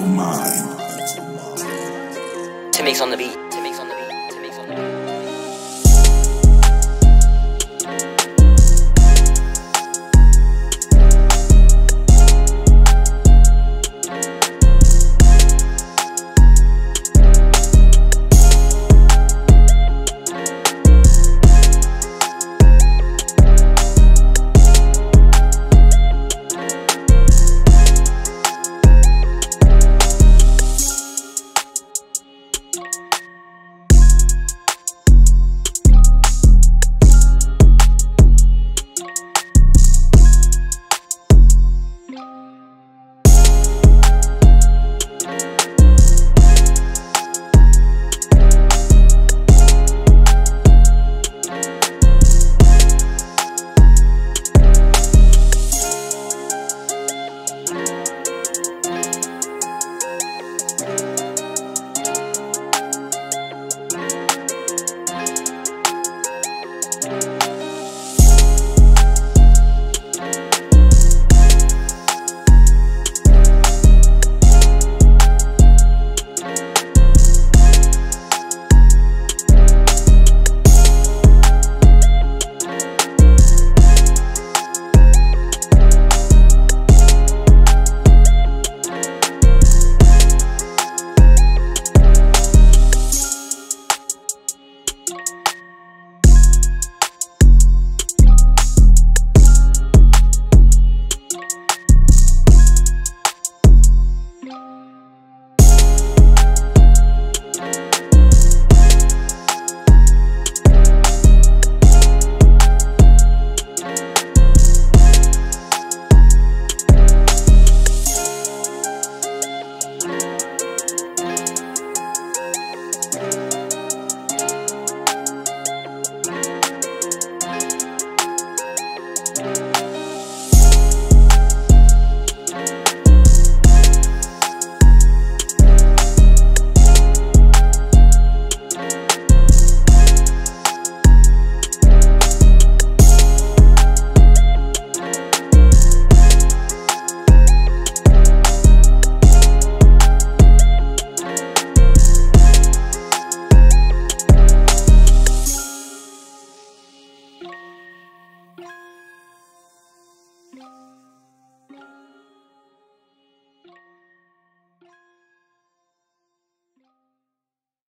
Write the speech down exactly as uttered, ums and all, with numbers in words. mental mind. Timmixs on the beat.